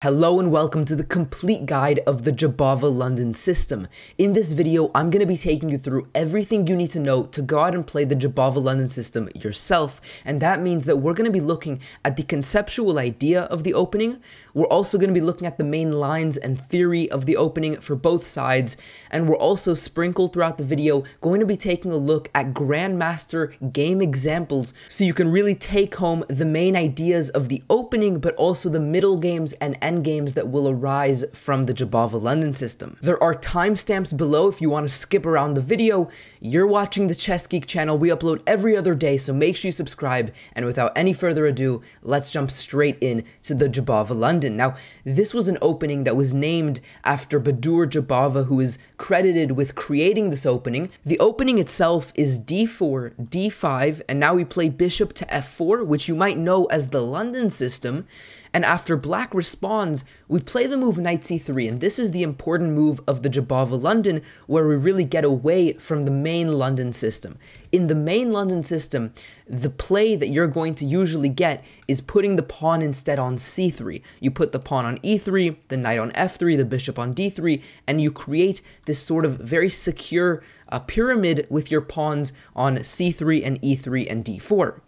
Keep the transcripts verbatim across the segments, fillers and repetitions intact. Hello and welcome to the complete guide of the Jobava London system. In this video, I'm going to be taking you through everything you need to know to go out and play the Jobava London system yourself, and that means that we're going to be looking at the conceptual idea of the opening. We're also going to be looking at the main lines and theory of the opening for both sides, and we're also sprinkled throughout the video going to be taking a look at Grandmaster game examples so you can really take home the main ideas of the opening, but also the middle games and end games that will arise from the Jobava London system. There are timestamps below if you want to skip around the video. You're watching the Chess Geek channel. We upload every other day, so make sure you subscribe. And without any further ado, let's jump straight in to the Jobava London. Now, this was an opening that was named after Baadur Jobava, who is credited with creating this opening. The opening itself is d four, d five, and now we play bishop to f four, which you might know as the London system. And after black responds, we play the move knight c three, and this is the important move of the Jobava London, where we really get away from the main London system. In the main London system, the play that you're going to usually get is putting the pawn instead on c three. You put the pawn on e three, the knight on f three, the bishop on d three, and you create this sort of very secure uh, pyramid with your pawns on c three and e three and d four.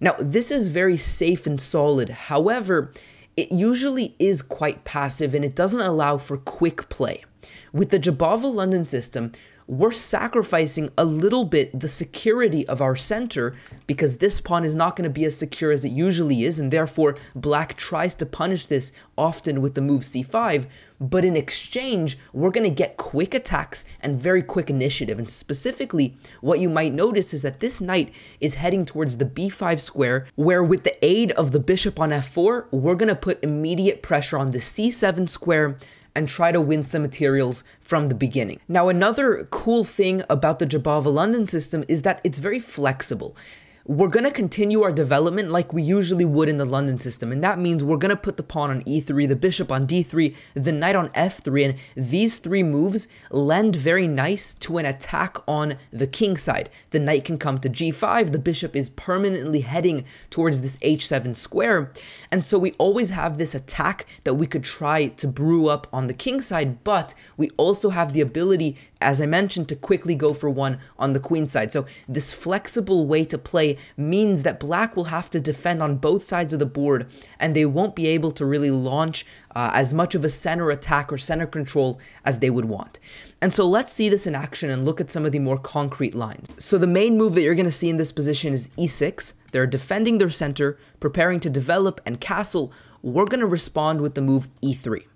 Now, this is very safe and solid. However, it usually is quite passive and it doesn't allow for quick play. With the Jobava London system, we're sacrificing a little bit the security of our center because this pawn is not going to be as secure as it usually is, and therefore black tries to punish this often with the move c five, but in exchange we're going to get quick attacks and very quick initiative. And specifically, what you might notice is that this knight is heading towards the b five square, where with the aid of the bishop on f four, we're going to put immediate pressure on the c seven square and try to win some materials from the beginning. Now, another cool thing about the Jobava London system is that it's very flexible. We're gonna continue our development like we usually would in the London system, and that means we're gonna put the pawn on e three, the bishop on d three, the knight on f three, and these three moves lend very nice to an attack on the king side. The knight can come to g five, the bishop is permanently heading towards this h seven square, and so we always have this attack that we could try to brew up on the king side, but we also have the ability, as I mentioned, to quickly go for one on the queen side. So this flexible way to play means that black will have to defend on both sides of the board, and they won't be able to really launch uh, as much of a center attack or center control as they would want. And so let's see this in action and look at some of the more concrete lines. So the main move that you're going to see in this position is e six. They're defending their center, preparing to develop and castle. We're going to respond with the move e three.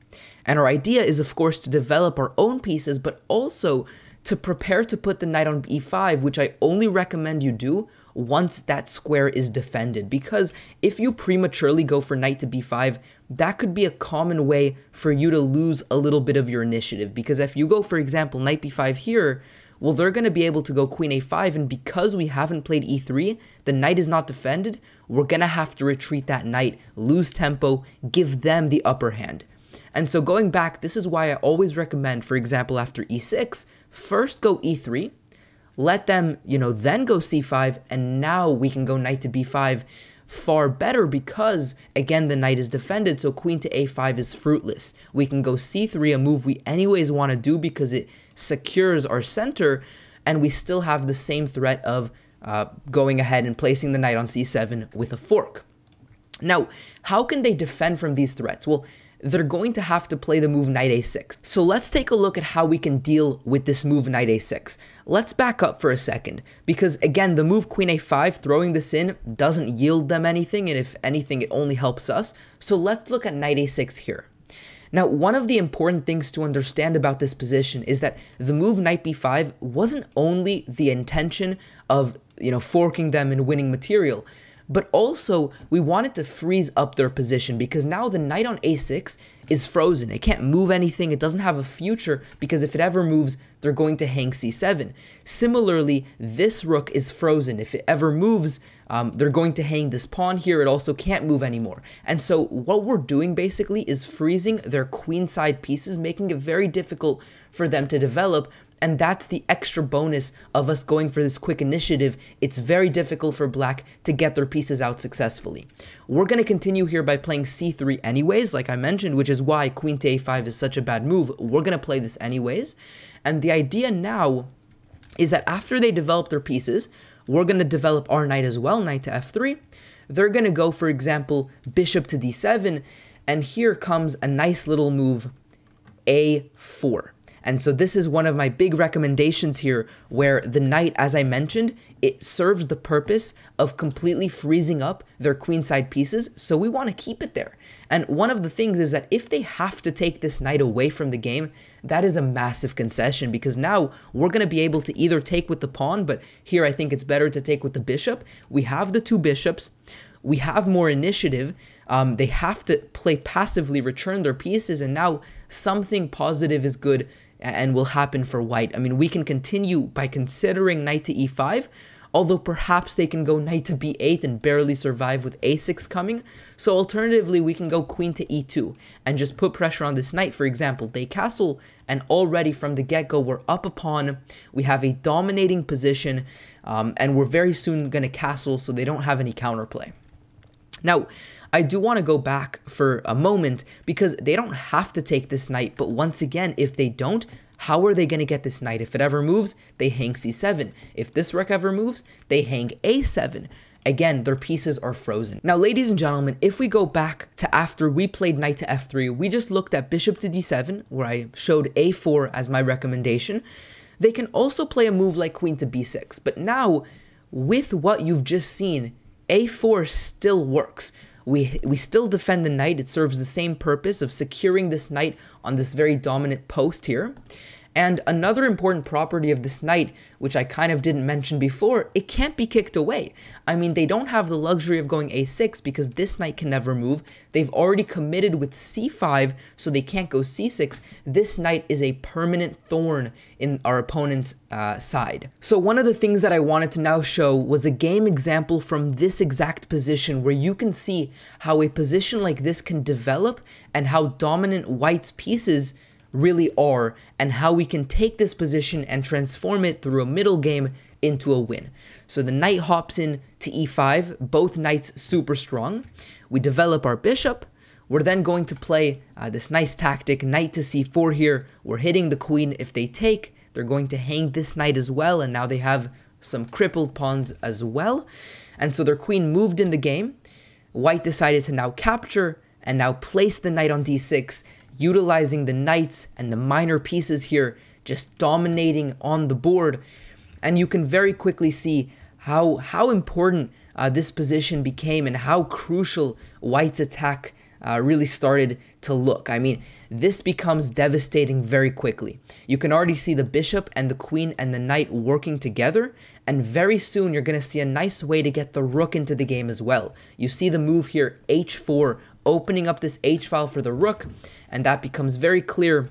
And our idea is, of course, to develop our own pieces, but also to prepare to put the knight on e five, which I only recommend you do once that square is defended, because if you prematurely go for knight to b five, that could be a common way for you to lose a little bit of your initiative. Because if you go, for example, knight b five here, well, they're going to be able to go queen a five, and because we haven't played e three, the knight is not defended, we're going to have to retreat that knight, lose tempo, give them the upper hand. And so going back, this is why I always recommend, for example, after e six, first go e three, let them, you know, then go c five, and now we can go knight to b five far better because, again, the knight is defended, so queen to a five is fruitless. We can go c three, a move we anyways want to do because it secures our center, and we still have the same threat of uh, going ahead and placing the knight on c seven with a fork. Now, how can they defend from these threats? Well, they're going to have to play the move knight a six. So let's take a look at how we can deal with this move knight a six. Let's back up for a second, because again, the move queen a five, throwing this in, doesn't yield them anything, and if anything, it only helps us. So let's look at knight a six here. Now, one of the important things to understand about this position is that the move knight b five wasn't only the intention of, you know, forking them and winning material, but also we wanted to freeze up their position, because now the knight on a six is frozen. It can't move anything. It doesn't have a future, because if it ever moves, they're going to hang c seven. Similarly, this rook is frozen. If it ever moves, um, they're going to hang this pawn here. It also can't move anymore. And so what we're doing basically is freezing their queenside pieces, making it very difficult for them to develop, And that's the extra bonus of us going for this quick initiative. It's very difficult for black to get their pieces out successfully. We're going to continue here by playing c three anyways, like I mentioned, which is why queen to a five is such a bad move. We're going to play this anyways. And the idea now is that after they develop their pieces, we're going to develop our knight as well, knight to f three. They're going to go, for example, bishop to d seven. And here comes a nice little move, a four. And so this is one of my big recommendations here, where the knight, as I mentioned, it serves the purpose of completely freezing up their queenside pieces, so we want to keep it there. And one of the things is that if they have to take this knight away from the game, that is a massive concession, because now we're going to be able to either take with the pawn, but here I think it's better to take with the bishop. We have the two bishops, we have more initiative, um, they have to play passively, return their pieces, and now something positive is good and will happen for white. I mean, we can continue by considering knight to e five, although perhaps they can go knight to b eight and barely survive with a six coming. So alternatively, we can go queen to e two and just put pressure on this knight. For example, they castle, and already from the get-go, we're up a pawn, we have a dominating position, um, and we're very soon going to castle, so they don't have any counterplay. Now, I do want to go back for a moment, because they don't have to take this knight, but once again, if they don't, how are they going to get this knight? If it ever moves, they hang c seven. If this rook ever moves, they hang a seven. Again, their pieces are frozen. Now, ladies and gentlemen, if we go back to after we played knight to f three, we just looked at bishop to d seven, where I showed a four as my recommendation. They can also play a move like queen to b six, but now, with what you've just seen, a four still works. We, we still defend the knight. It serves the same purpose of securing this knight on this very dominant post here. And another important property of this knight, which I kind of didn't mention before, it can't be kicked away. I mean, they don't have the luxury of going a six because this knight can never move. They've already committed with c five, so they can't go c six. This knight is a permanent thorn in our opponent's uh, side. So one of the things that I wanted to now show was a game example from this exact position, where you can see how a position like this can develop and how dominant white's pieces really are, and how we can take this position and transform it through a middle game into a win. So the knight hops in to e five, both knights super strong. We develop our bishop. We're then going to play uh, this nice tactic, knight to c four here. We're hitting the queen. If they take, they're going to hang this knight as well, and now they have some crippled pawns as well. And so their queen moved in the game. White decided to now capture and now place the knight on d six, utilizing the knights and the minor pieces here, just dominating on the board. And you can very quickly see how, how important uh, this position became and how crucial white's attack uh, really started to look. I mean, this becomes devastating very quickly. You can already see the bishop and the queen and the knight working together, and very soon you're going to see a nice way to get the rook into the game as well. You see the move here, h four, opening up this h-file for the rook, and that becomes very clear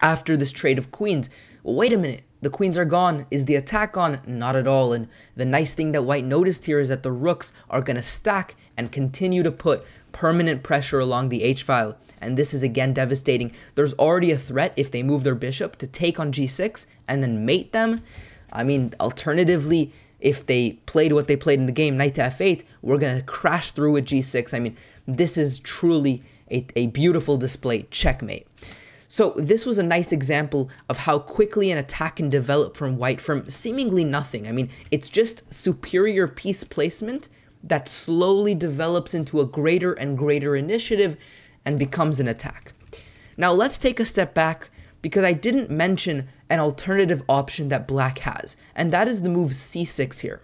after this trade of queens. Well, wait a minute, the queens are gone. Is the attack on? Not at all. And the nice thing that white noticed here is that the rooks are going to stack and continue to put permanent pressure along the h-file, and this is again devastating. There's already a threat if they move their bishop to take on g six and then mate them. I mean, alternatively, if they played what they played in the game, knight to f eight, we're going to crash through with g six. I mean, this is truly a, a beautiful display, checkmate. So this was a nice example of how quickly an attack can develop from white from seemingly nothing. I mean, it's just superior piece placement that slowly develops into a greater and greater initiative and becomes an attack. Now let's take a step back, because I didn't mention an alternative option that black has, and that is the move c six here.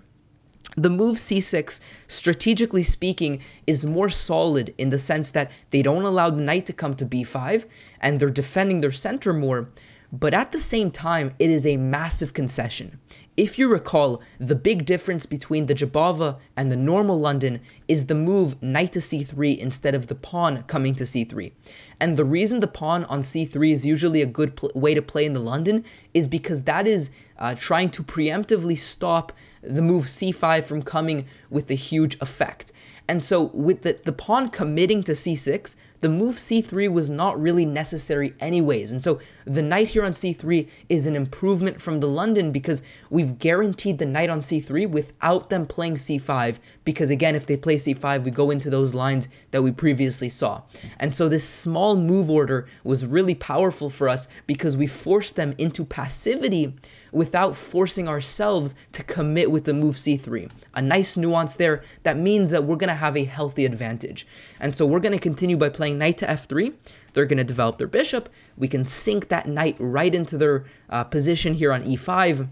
The move c six, strategically speaking, is more solid in the sense that they don't allow the knight to come to b five, and they're defending their center more, but at the same time, it is a massive concession. If you recall, the big difference between the Jobava and the normal London is the move knight to c three instead of the pawn coming to c three. And the reason the pawn on c three is usually a good way to play in the London is because that is uh, trying to preemptively stop the move c five from coming with a huge effect. And so with the, the pawn committing to c six, the move c three was not really necessary anyways. And so the knight here on c three is an improvement from the London because we've guaranteed the knight on c three without them playing c five. Because again, if they play c five, we go into those lines that we previously saw. And so this small move order was really powerful for us because we forced them into passivity without forcing ourselves to commit with the move c three. A nice nuance there that means that we're going to have a healthy advantage. And so we're going to continue by playing knight to f three. They're going to develop their bishop. We can sink that knight right into their uh, position here on e five.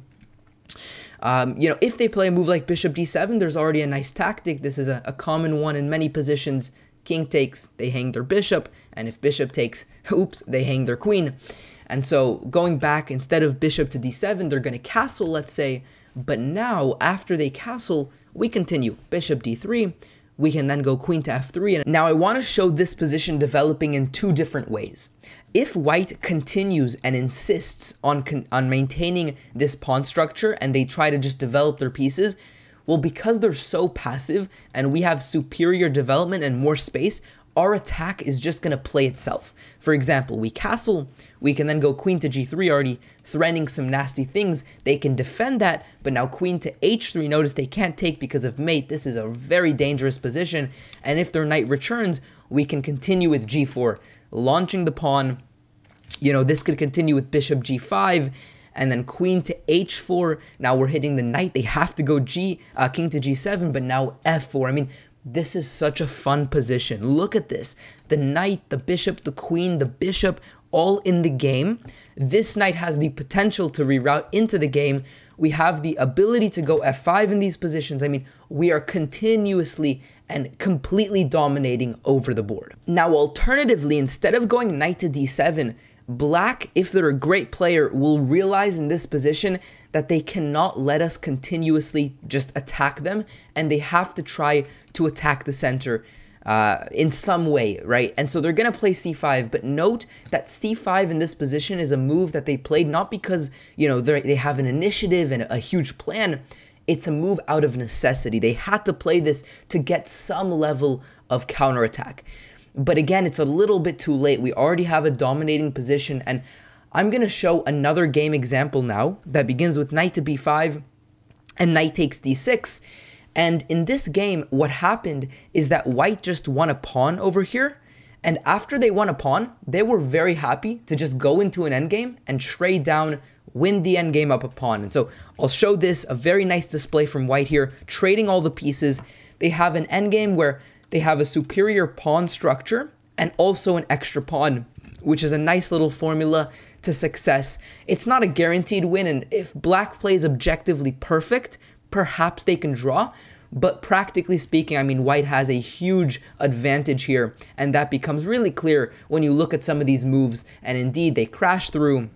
Um, you know, if they play a move like bishop d seven, there's already a nice tactic. This is a, a common one in many positions. King takes, they hang their bishop. And if bishop takes, oops, they hang their queen. And so going back, instead of bishop to d seven, they're going to castle, let's say. But now, after they castle, we continue. Bishop d three. We can then go queen to f three. And now I want to show this position developing in two different ways. If white continues and insists on, con on maintaining this pawn structure and they try to just develop their pieces, well, because they're so passive and we have superior development and more space, our attack is just going to play itself. For example, we castle, we can then go queen to g three, already threatening some nasty things. They can defend that, but now queen to h three, notice they can't take because of mate. This is a very dangerous position, and if their knight returns, we can continue with g four, launching the pawn. You know, this could continue with bishop g five, and then queen to h four. Now we're hitting the knight. They have to go g, uh, king to g seven, but now f four. I mean, this is such a fun position. Look at this. The knight, the bishop, the queen, the bishop, all in the game. This knight has the potential to reroute into the game. We have the ability to go f five in these positions. I mean, we are continuously and completely dominating over the board. Now, alternatively, instead of going knight to d seven, black, if they're a great player, will realize in this position that they cannot let us continuously just attack them, and they have to try to attack the center uh, in some way, right? And so they're going to play c five, but note that c five in this position is a move that they played not because, you know, they have an initiative and a huge plan. It's a move out of necessity. They had to play this to get some level of counterattack. But again, it's a little bit too late. We already have a dominating position, and I'm going to show another game example now that begins with knight to b five and knight takes d six. And in this game, what happened is that white just won a pawn over here, and after they won a pawn, they were very happy to just go into an endgame and trade down, win the endgame up a pawn. And so I'll show this, a very nice display from white here, trading all the pieces. They have an endgame where they have a superior pawn structure and also an extra pawn, which is a nice little formula to success. It's not a guaranteed win, and if black plays objectively perfect, perhaps they can draw. But practically speaking, I mean, white has a huge advantage here, and that becomes really clear when you look at some of these moves. And indeed, they crash through,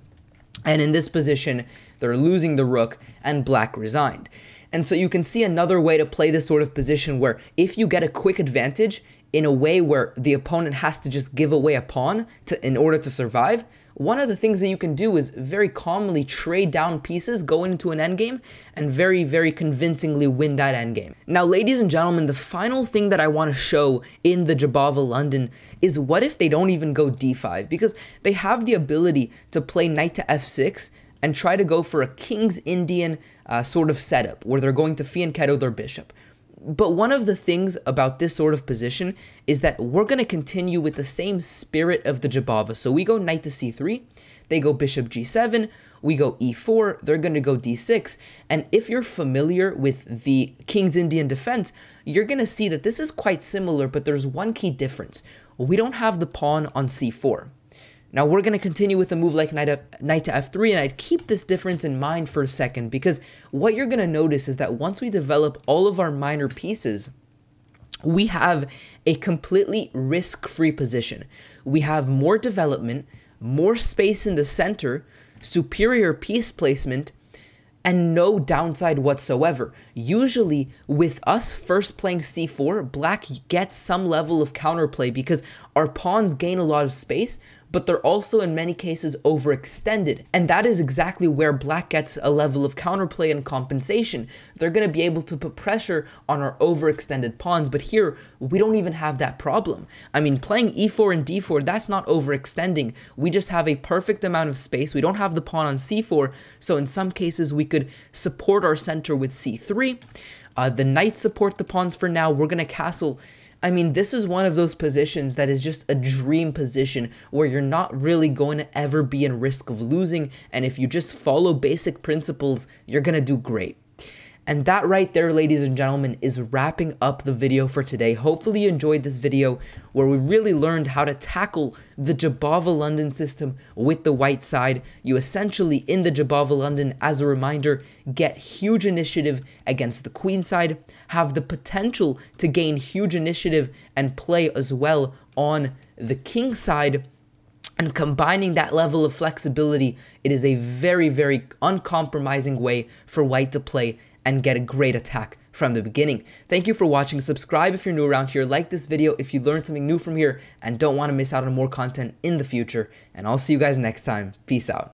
and in this position, they're losing the rook, and black resigned. And so you can see another way to play this sort of position where if you get a quick advantage in a way where the opponent has to just give away a pawn to, in order to survive, one of the things that you can do is very calmly trade down pieces, go into an endgame, and very, very convincingly win that endgame. Now, ladies and gentlemen, the final thing that I want to show in the Jobava London is what if they don't even go d five? Because they have the ability to play knight to f six, and try to go for a King's Indian uh, sort of setup where they're going to fianchetto their bishop. But one of the things about this sort of position is that we're going to continue with the same spirit of the Jobava. So we go knight to c three, they go bishop g seven, we go e four, they're going to go d six. And if you're familiar with the King's Indian defense, you're going to see that this is quite similar, but there's one key difference. We don't have the pawn on c four. Now we're going to continue with a move like knight, up, knight to f three, and I'd keep this difference in mind for a second, because what you're going to notice is that once we develop all of our minor pieces, we have a completely risk-free position. We have more development, more space in the center, superior piece placement, and no downside whatsoever. Usually, with us first playing c four, black gets some level of counterplay because our pawns gain a lot of space, but they're also in many cases overextended. And that is exactly where black gets a level of counterplay and compensation. They're going to be able to put pressure on our overextended pawns, but here we don't even have that problem. I mean, playing e four and d four, that's not overextending. We just have a perfect amount of space. We don't have the pawn on c four, so in some cases we could support our center with c three. Uh, the knights support the pawns for now. We're going to castle. I mean, this is one of those positions that is just a dream position where you're not really going to ever be in risk of losing, and if you just follow basic principles, you're going to do great. And that right there, ladies and gentlemen, is wrapping up the video for today. Hopefully you enjoyed this video where we really learned how to tackle the Jobava London system with the white side. You essentially, in the Jobava London, as a reminder, get huge initiative against the queen side, have the potential to gain huge initiative and play as well on the king side. And combining that level of flexibility, it is a very, very uncompromising way for white to play and get a great attack from the beginning. Thank you for watching. Subscribe if you're new around here. Like this video if you learned something new from here and don't want to miss out on more content in the future. And I'll see you guys next time. Peace out.